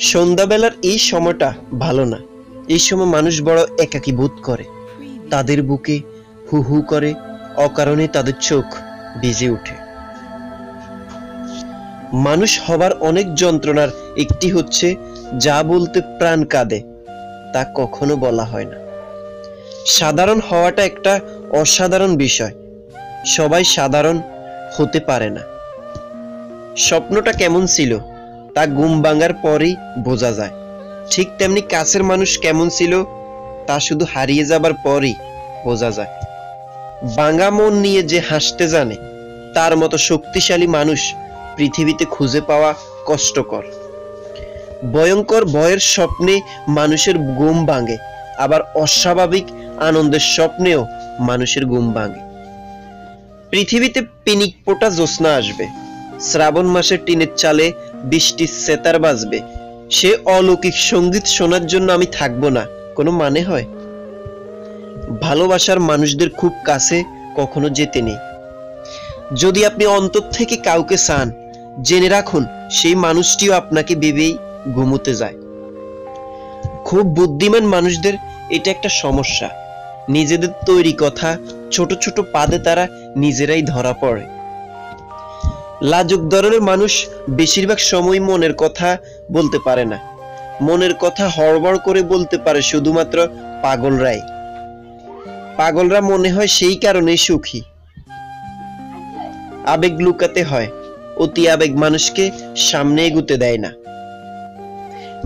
सन्ध्या बेलार ये समयटा भालो ना। ये समय मानुष बड़ो एकाकी बोध करे, तादेर बुके हु हु करे, अकारणे तादेर चोख बेजे उठे। मानुष हबार अनेक जंत्रणार एकटी होच्छे जा बोलते प्राण कादे ता कखनो बला हय ना। साधारण हवाटा एकटा असाधारण विषय, सबाई साधारण होते पारे ना। स्वप्नटा केमन छिलो ता घुम भांगार परेई बोझा जाय। ठीक तेमनि काछेर मानुष केमन छिलो ता शुधु हारिये जाबार परेई बोझा जाय। भांगा मन निये जे हासते जाने तार मतो शक्तिशाली मानुष पृथिवीते खुजे पावा कष्टकर। भयंकर भयेर स्वप्ने मानुषेर घुम भांगे, आबार अस्वाभाविक आनंदेर स्वप्नेओ मानुषेर घुम भांगे। पृथिवीते पिनिक पोटा जोस्ना आसबे, श्रावण मासेर टिनेर चाले बिष्टि सेतार बाजबे, से अलौकिक संगीत शोनार जोन्नो आमी थाकबो ना कोनो माने हय? भालोबासार मानुषदेर खूब काछे कखनो जेते नेই। যদি আপনি অন্তর থেকে কাউকে চান, জেনে রাখুন সেই মানুষটিও আপনাকে ভেবেই ঘুমোতে যায়। খুব বুদ্ধিমান মানুষদের এটা একটা সমস্যা, নিজেদের তৈরি কথা ছোট ছোট পাদে তারা নিজেরাই ধরা পড়ে। লাজুক ধরনের মানুষ বেশিরভাগ সময় মনের কথা বলতে পারে না। মনের কথা হড়বড় করে বলতে পারে শুধুমাত্র পাগলরাই। পাগলরা মনে হয় সেই কারণেই সুখী। आवेग लुकाते हैं, अति आवेग मानुष के सामने एगुते देय ना।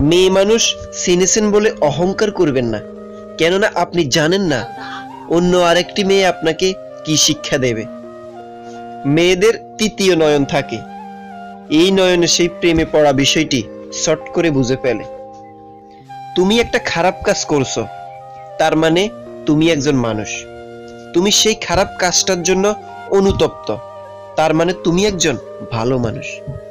मेये मानुष सिनेसेन बोले अहंकार करबेन ना, केनना आपनी जानेन ना अन्य आरेकटी मेये आपनाके की शिक्षा देबे। मेयेदेर तृतीय नयन थाके, एई नयने सेई प्रेमे पड़ा विषयटी शर्ट करे बुझे फेले। तुमी एकटा खराब काज करछो तार माने तुमी एकजन मानुष, तुमी सेई खराब काजटार जोन्नो अनुतप्त, तार माने तुमी एकजन भालो मानुष।